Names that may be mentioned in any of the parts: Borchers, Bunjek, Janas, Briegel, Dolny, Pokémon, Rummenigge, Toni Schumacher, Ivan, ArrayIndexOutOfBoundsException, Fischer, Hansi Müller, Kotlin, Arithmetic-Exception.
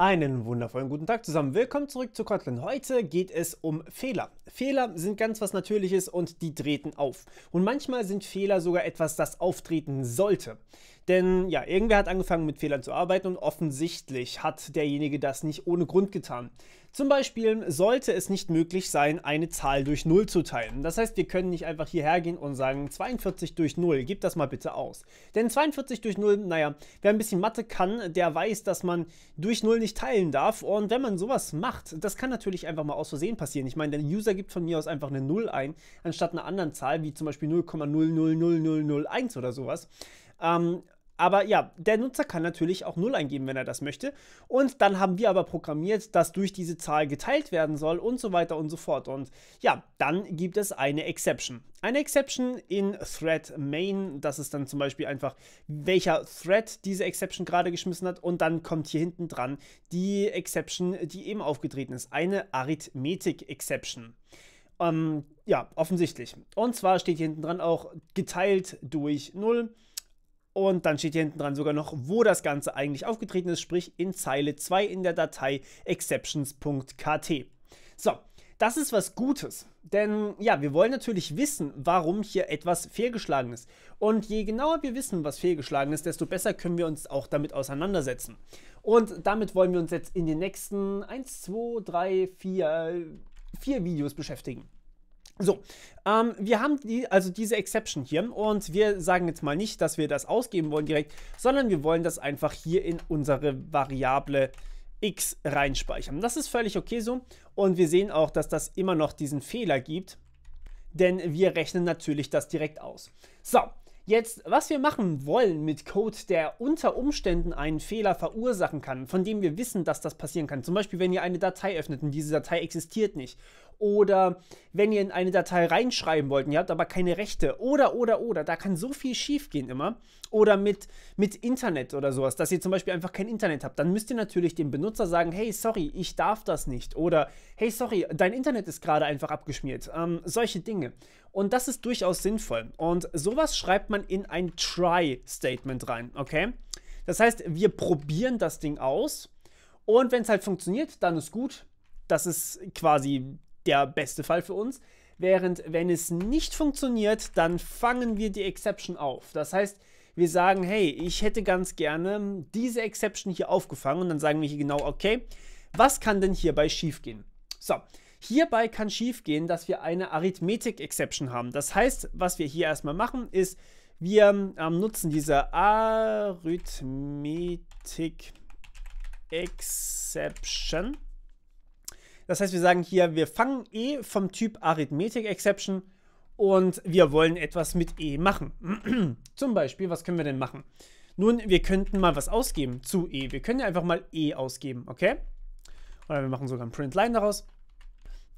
Einen wundervollen guten Tag zusammen. Willkommen zurück zu Kotlin. Heute geht es um Fehler. Fehler sind ganz was Natürliches und die treten auf. Und manchmal sind Fehler sogar etwas, das auftreten sollte. Denn ja, irgendwer hat angefangen mit Fehlern zu arbeiten und offensichtlich hat derjenige das nicht ohne Grund getan. Zum Beispiel sollte es nicht möglich sein, eine Zahl durch 0 zu teilen. Das heißt, wir können nicht einfach hierher gehen und sagen, 42 durch 0, gib das mal bitte aus. Denn 42 durch 0, naja, wer ein bisschen Mathe kann, der weiß, dass man durch 0 nicht teilen darf. Und wenn man sowas macht, das kann natürlich einfach mal aus Versehen passieren. Ich meine, der User gibt von mir aus einfach eine 0 ein, anstatt einer anderen Zahl, wie zum Beispiel 0,000001 oder sowas. Aber ja, der Nutzer kann natürlich auch 0 eingeben, wenn er das möchte. Und dann haben wir aber programmiert, dass durch diese Zahl geteilt werden soll und so weiter und so fort. Und ja, dann gibt es eine Exception. Eine Exception in Thread Main, das ist dann zum Beispiel einfach, welcher Thread diese Exception gerade geschmissen hat. Und dann kommt hier hinten dran die Exception, die eben aufgetreten ist. Eine Arithmetic-Exception. Ja, offensichtlich. Und zwar steht hier hinten dran auch geteilt durch 0. Und dann steht hier hinten dran sogar noch, wo das Ganze eigentlich aufgetreten ist, sprich in Zeile 2 in der Datei exceptions.kt. So, das ist was Gutes, denn ja, wir wollen natürlich wissen, warum hier etwas fehlgeschlagen ist. Und je genauer wir wissen, was fehlgeschlagen ist, desto besser können wir uns auch damit auseinandersetzen. Und damit wollen wir uns jetzt in den nächsten 4 Videos beschäftigen. So, wir haben diese Exception hier und wir sagen jetzt mal nicht, dass wir das ausgeben wollen direkt, sondern wir wollen das einfach hier in unsere Variable x reinspeichern. Das ist völlig okay so und wir sehen auch, dass das immer noch diesen Fehler gibt, denn wir rechnen natürlich das direkt aus. So, jetzt, was wir machen wollen mit Code, der unter Umständen einen Fehler verursachen kann, von dem wir wissen, dass das passieren kann. Zum Beispiel, wenn ihr eine Datei öffnet und diese Datei existiert nicht. Oder wenn ihr in eine Datei reinschreiben wollt, ihr habt aber keine Rechte, oder, da kann so viel schief gehen immer, oder mit Internet oder sowas, dass ihr zum Beispiel einfach kein Internet habt, dann müsst ihr natürlich dem Benutzer sagen, hey, sorry, ich darf das nicht, oder hey, sorry, dein Internet ist gerade einfach abgeschmiert, solche Dinge. Und das ist durchaus sinnvoll und sowas schreibt man in ein Try-Statement rein, okay? Das heißt, wir probieren das Ding aus und wenn es halt funktioniert, dann ist gut, das ist quasi der beste Fall für uns, während wenn es nicht funktioniert, dann fangen wir die Exception auf. Das heißt, wir sagen, hey, ich hätte ganz gerne diese Exception hier aufgefangen und dann sagen wir hier genau, okay, was kann denn hierbei schiefgehen? So, hierbei kann schiefgehen, dass wir eine Arithmetic-Exception haben. Das heißt, was wir hier erstmal machen, ist, wir nutzen diese Arithmetic-Exception. Das heißt, wir sagen hier, wir fangen E vom Typ Arithmetic-Exception und wir wollen etwas mit E machen. Zum Beispiel, was können wir denn machen? Nun, wir könnten mal was ausgeben zu E. Wir können ja einfach mal E ausgeben, okay? Oder wir machen sogar ein Printline daraus.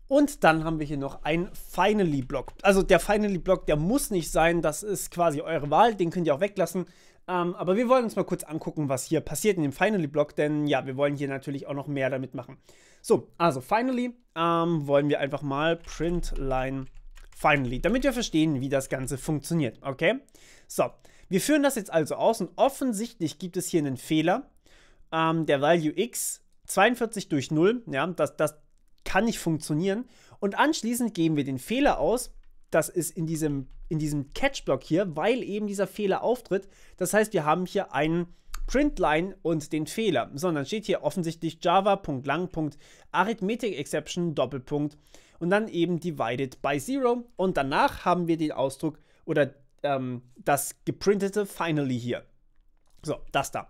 Und dann haben wir hier noch einen Finally-Block. Also der Finally-Block, der muss nicht sein, das ist quasi eure Wahl, den könnt ihr auch weglassen. Aber wir wollen uns mal kurz angucken, was hier passiert in dem Finally-Block, denn ja, wir wollen hier natürlich auch noch mehr damit machen. So, also Finally wollen wir einfach mal Printline Finally, damit wir verstehen, wie das Ganze funktioniert, okay? So, wir führen das jetzt also aus und offensichtlich gibt es hier einen Fehler, der Value x, 42 durch 0, ja, das kann nicht funktionieren und anschließend geben wir den Fehler aus. Das ist in diesem Catch-Block hier, weil eben dieser Fehler auftritt. Das heißt, wir haben hier einen Printline und den Fehler. So, und dann steht hier offensichtlich java.lang.arithmetic-exception Doppelpunkt und dann eben divided by 0. Und danach haben wir den Ausdruck oder das geprintete Finally hier. So, das da.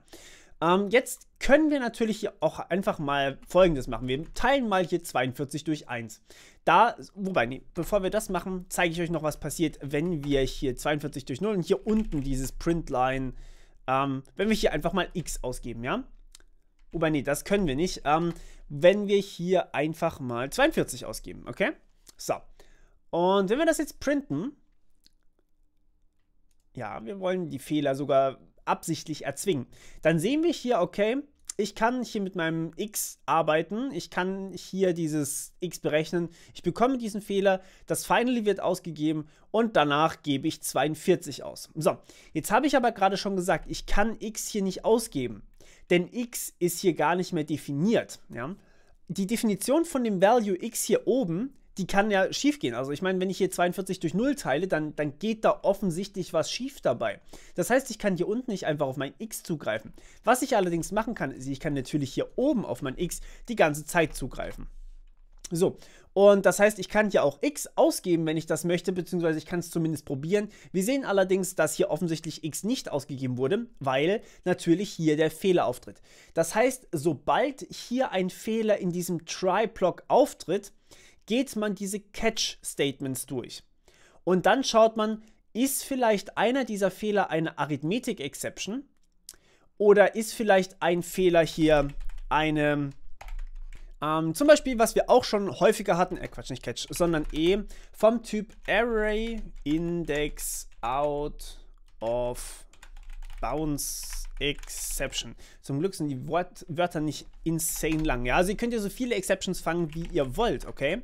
Jetzt können wir natürlich hier auch einfach mal Folgendes machen. Wir teilen mal hier 42 durch 1. Da, wobei, nee, bevor wir das machen, zeige ich euch noch, was passiert, wenn wir hier 42 durch 0 und hier unten dieses Printline, wenn wir hier einfach mal x ausgeben, ja? Wobei, nee, das können wir nicht, wenn wir hier einfach mal 42 ausgeben, okay? So, und wenn wir das jetzt printen, ja, wir wollen die Fehler sogar absichtlich erzwingen, dann sehen wir hier, okay, ich kann hier mit meinem x arbeiten, ich kann hier dieses x berechnen, ich bekomme diesen Fehler, das Finally wird ausgegeben und danach gebe ich 42 aus. So, jetzt habe ich aber gerade schon gesagt, ich kann x hier nicht ausgeben. denn x ist hier gar nicht mehr definiert. Ja? Die Definition von dem Value x hier oben, die kann ja schief gehen. Also ich meine, wenn ich hier 42 durch 0 teile, dann geht da offensichtlich was schief dabei. Das heißt, ich kann hier unten nicht einfach auf mein x zugreifen. Was ich allerdings machen kann, ist, ich kann natürlich hier oben auf mein x die ganze Zeit zugreifen. So, und das heißt, ich kann hier auch x ausgeben, wenn ich das möchte, beziehungsweise ich kann es zumindest probieren. Wir sehen allerdings, dass hier offensichtlich x nicht ausgegeben wurde, weil natürlich hier der Fehler auftritt. Das heißt, sobald hier ein Fehler in diesem Try-Block auftritt, geht man diese Catch-Statements durch. Und dann schaut man, ist vielleicht einer dieser Fehler eine Arithmetic-Exception oder ist vielleicht ein Fehler hier eine... zum Beispiel, was wir auch schon häufiger hatten, Quatsch, nicht Catch, sondern vom Typ ArrayIndexOutOfBoundsException. Zum Glück sind die Wörter nicht insane lang. Ja? Also ihr könnt ja so viele Exceptions fangen, wie ihr wollt, okay?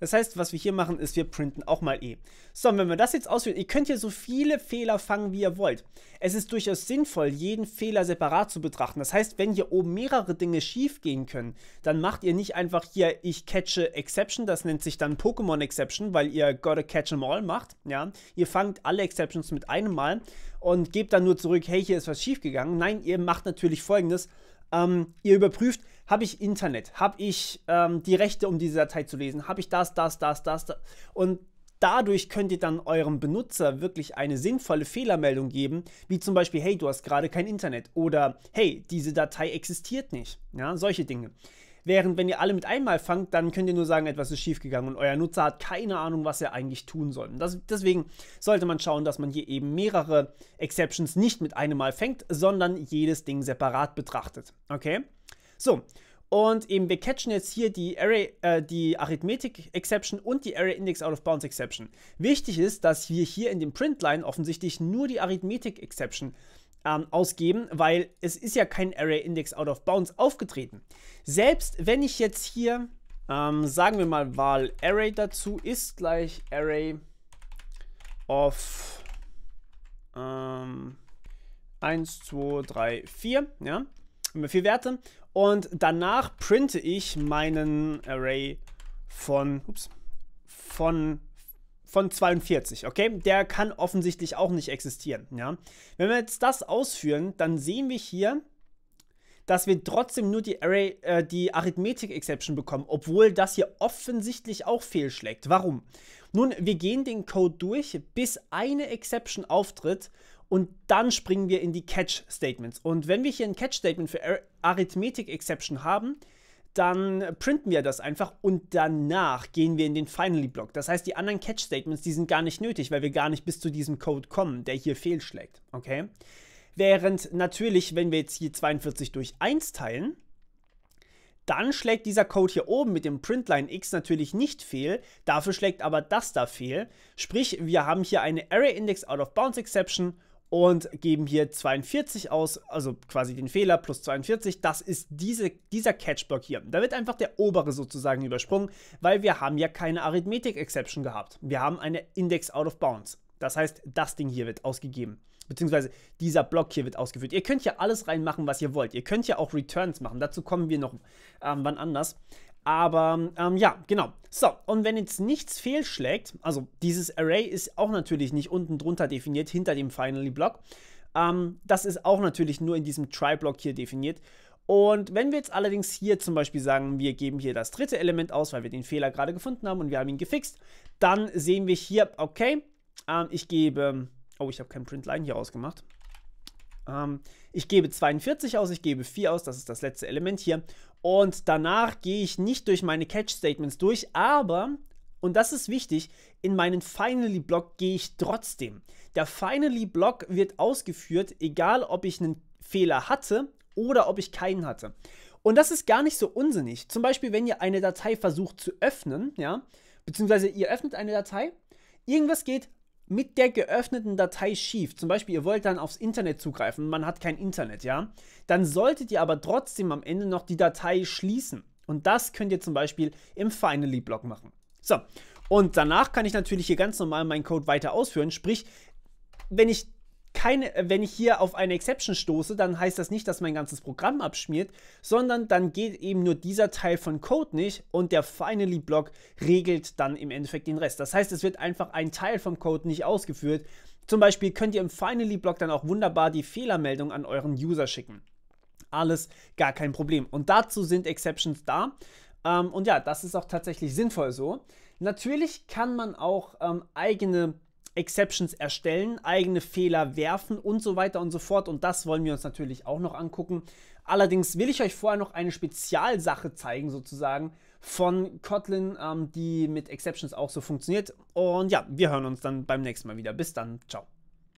Das heißt, was wir hier machen, ist, wir printen auch mal e. So, und wenn wir das jetzt ausführen, ihr könnt hier so viele Fehler fangen, wie ihr wollt. Es ist durchaus sinnvoll, jeden Fehler separat zu betrachten. Das heißt, wenn hier oben mehrere Dinge schief gehen können, dann macht ihr nicht einfach hier, ich catche Exception, das nennt sich dann Pokémon Exception, weil ihr gotta catch em all macht. Ja? Ihr fangt alle Exceptions mit einem Mal und gebt dann nur zurück, hey, hier ist was schief gegangen. Nein, ihr macht natürlich Folgendes. Ihr überprüft, habe ich Internet, habe ich die Rechte, um diese Datei zu lesen, habe ich das. Und dadurch könnt ihr dann eurem Benutzer wirklich eine sinnvolle Fehlermeldung geben, wie zum Beispiel, hey, du hast gerade kein Internet oder hey, diese Datei existiert nicht. Ja, solche Dinge. Während wenn ihr alle mit einmal fangt, dann könnt ihr nur sagen, etwas ist schiefgegangen und euer Nutzer hat keine Ahnung, was er eigentlich tun soll. Deswegen sollte man schauen, dass man hier eben mehrere Exceptions nicht mit einem Mal fängt, sondern jedes Ding separat betrachtet. Okay? So, und eben wir catchen jetzt hier die Arithmetic-Exception und die ArrayIndexOutOfBoundsException. Wichtig ist, dass wir hier in dem Printline offensichtlich nur die Arithmetic-Exception ausgeben, weil es ist ja kein ArrayIndexOutOfBounds aufgetreten. Selbst wenn ich jetzt hier, sagen wir mal, Val Array dazu ist gleich Array of 1, 2, 3, 4, ja, haben wir 4 Werte und danach printe ich meinen Array von 42, okay? Der kann offensichtlich auch nicht existieren, ja? Wenn wir jetzt das ausführen, dann sehen wir hier, dass wir trotzdem nur die Arithmetic-Exception bekommen, obwohl das hier offensichtlich auch fehlschlägt. Warum? Nun, wir gehen den Code durch, bis eine Exception auftritt und dann springen wir in die Catch-Statements. Und wenn wir hier ein Catch-Statement für Arithmetic-Exception haben, dann printen wir das einfach und danach gehen wir in den Finally-Block. Das heißt, die anderen Catch-Statements, die sind gar nicht nötig, weil wir gar nicht bis zu diesem Code kommen, der hier fehlschlägt, okay? Während natürlich, wenn wir jetzt hier 42 durch 1 teilen, dann schlägt dieser Code hier oben mit dem Printline x natürlich nicht fehl, dafür schlägt aber das da fehl. Sprich, wir haben hier eine ArrayIndexOutOfBoundsException und geben hier 42 aus, also quasi den Fehler plus 42, das ist dieser Catch-Block hier. Da wird einfach der obere sozusagen übersprungen, weil wir haben ja keine Arithmetic-Exception gehabt. Wir haben eine Index-Out-of-Bounds. Das heißt, das Ding hier wird ausgegeben, beziehungsweise dieser Block hier wird ausgeführt. Ihr könnt ja alles reinmachen, was ihr wollt. Ihr könnt ja auch Returns machen, dazu kommen wir noch wann anders. Aber ja, genau. So, und wenn jetzt nichts fehlschlägt, also dieses Array ist auch natürlich nicht unten drunter definiert, hinter dem Finally-Block. Das ist auch natürlich nur in diesem Try-Block hier definiert. Und wenn wir jetzt allerdings hier zum Beispiel sagen, wir geben hier das dritte Element aus, weil wir den Fehler gerade gefunden haben und wir haben ihn gefixt, dann sehen wir hier, okay, ich gebe, oh, ich habe kein Printline hier rausgemacht. Ich gebe 42 aus, ich gebe 4 aus, das ist das letzte Element hier. Und danach gehe ich nicht durch meine Catch-Statements durch, aber, und das ist wichtig, in meinen Finally-Block gehe ich trotzdem. Der Finally-Block wird ausgeführt, egal ob ich einen Fehler hatte oder ob ich keinen hatte. Und das ist gar nicht so unsinnig. Zum Beispiel, wenn ihr eine Datei versucht zu öffnen, ja, beziehungsweise ihr öffnet eine Datei, irgendwas geht mit der geöffneten Datei schief. Zum Beispiel, ihr wollt dann aufs Internet zugreifen, man hat kein Internet, ja? Dann solltet ihr aber trotzdem am Ende noch die Datei schließen. Und das könnt ihr zum Beispiel im Finally-Block machen. So, und danach kann ich natürlich hier ganz normal meinen Code weiter ausführen. Sprich, wenn ich wenn ich hier auf eine Exception stoße, dann heißt das nicht, dass mein ganzes Programm abschmiert, sondern dann geht eben nur dieser Teil von Code nicht und der Finally-Block regelt dann im Endeffekt den Rest. Das heißt, es wird einfach ein Teil vom Code nicht ausgeführt. Zum Beispiel könnt ihr im Finally-Block dann auch wunderbar die Fehlermeldung an euren User schicken. Alles gar kein Problem. Und dazu sind Exceptions da. Und ja, das ist auch tatsächlich sinnvoll so. Natürlich kann man auch eigene Exceptions erstellen, eigene Fehler werfen und so weiter und so fort. Und das wollen wir uns natürlich auch noch angucken. Allerdings will ich euch vorher noch eine Spezialsache zeigen, sozusagen, von Kotlin, die mit Exceptions auch so funktioniert. Und ja, wir hören uns dann beim nächsten Mal wieder. Bis dann, ciao.